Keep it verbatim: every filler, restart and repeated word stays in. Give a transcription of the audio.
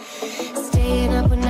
Staying up when